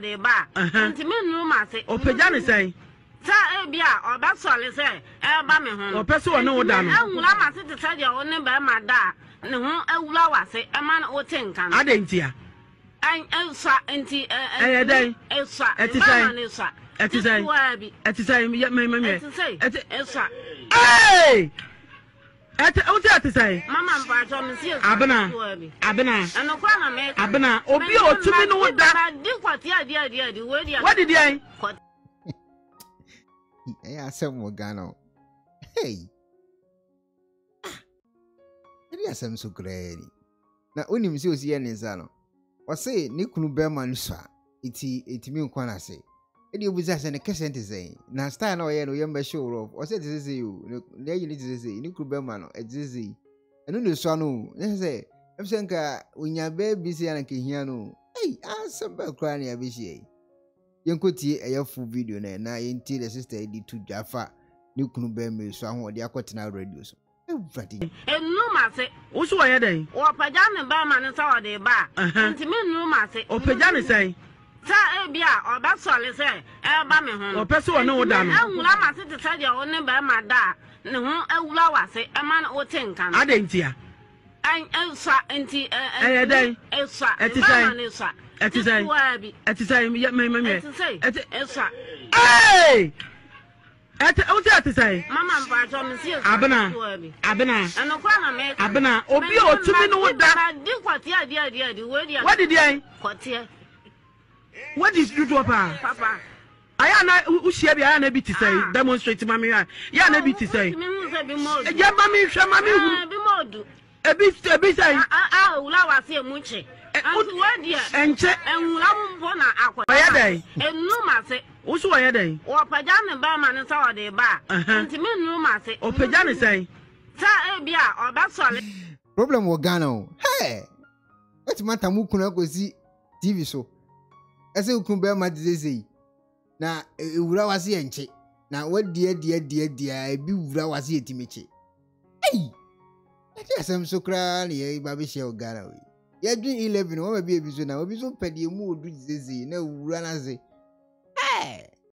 the bar. Oh, Pajani say. Or that's all is there. Or Pessoa no damn. I said to tell your own neighbor, my dad. No, I say a man or ten can. I didn't hear. And Elsa and T. Elsa at the time. At the time, yet my mamma say at Elsa. Hey! What's that to say? Mamma, Abena, and Okwana, Abena, or be or 2 minutes. What did I? Yeah, I said Morgano. Hey, yes, I'm so great. Now, only Monsieur Zianizano. Or say, Nicolu Berman, sir. It's me, Kwana say. Any business and a case and say, now stand or yamber show of, or said, this is you. There you need to say, Nicolu Berman, a dizzy. And only Sano, let's say, I'm Sanka, when you're very busy and can hear no. Hey, I'm some bell crying, I wish ye. Young Cotty, a full video, and I until the sister did to Jaffa, Nicolu Berman, so I'm what they are cutting out radios. Everybody, and no matter what's why they or Pajana Berman and saw their bar, and to me, no matter or Pajana say. Sabia or that's all is there. Alabama or Pessoa no damn. I said to tell your own neighbor, my dad. No, I say a man or ten can. I didn't hear. And Elsa and T. Elsa at the time. At the time, yet my mamma say at Elsa. Hey! At what's that to say? Mamma, Abena, and Okwana, Abena, or be or 2 minutes. What did I? What is you do, Papa? I am not who she be. I am to say, demonstrate, Mammy. I am to say, yeah, Mammy, Shammy, a bit, I love a much. And I no matter what's why a day or Pajana Berman and saw their bar, and to me, no matter or Pajana say, Sabia or that's all. Problem Morgano. Hey, that's Matamu Kunako see TV show. I say, Kumber, my disease. Now, Urawasi and Che. Now, what dear, I be Urawasi Timichi. Hey! I just am so crying, ye, Babisha or Garawi. Yet, 11, or a baby, so now, we so petty, mood, disease, no runaze.